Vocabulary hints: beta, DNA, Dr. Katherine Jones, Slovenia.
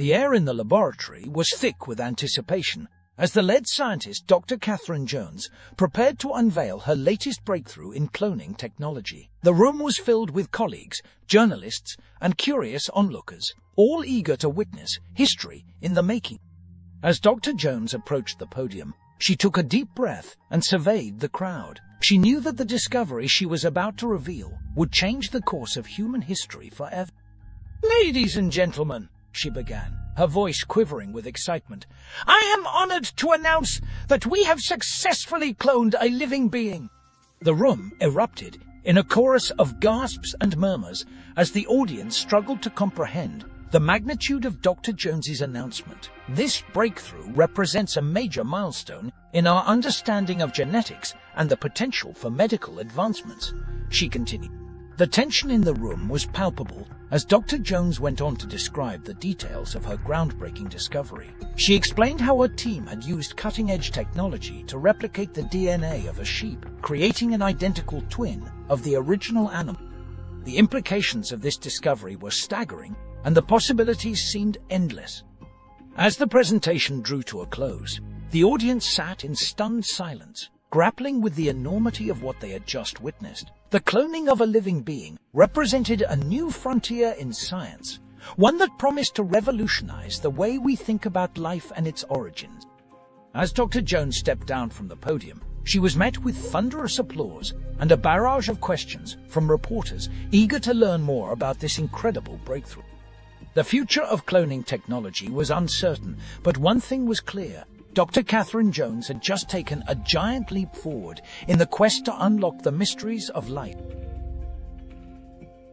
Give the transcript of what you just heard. The air in the laboratory was thick with anticipation as the lead scientist Dr. Katherine Jones prepared to unveil her latest breakthrough in cloning technology. The room was filled with colleagues, journalists, and curious onlookers, all eager to witness history in the making. As Dr. Jones approached the podium, she took a deep breath and surveyed the crowd. She knew that the discovery she was about to reveal would change the course of human history forever. "Ladies and gentlemen," she began, her voice quivering with excitement, "I am honored to announce that we have successfully cloned a living being." The room erupted in a chorus of gasps and murmurs as the audience struggled to comprehend the magnitude of Dr. Jones's announcement. This breakthrough represents a major milestone in our understanding of genetics and the potential for medical advancements, she continued. The tension in the room was palpable as Dr. Jones went on to describe the details of her groundbreaking discovery. She explained how her team had used cutting-edge technology to replicate the DNA of a sheep, creating an identical twin of the original animal. The implications of this discovery were staggering, and the possibilities seemed endless. As the presentation drew to a close, the audience sat in stunned silence, grappling with the enormity of what they had just witnessed. The cloning of a living being represented a new frontier in science, one that promised to revolutionize the way we think about life and its origins. As Dr. Jones stepped down from the podium, she was met with thunderous applause and a barrage of questions from reporters eager to learn more about this incredible breakthrough. The future of cloning technology was uncertain, but one thing was clear. Dr. Katherine Jones had just taken a giant leap forward in the quest to unlock the mysteries of life.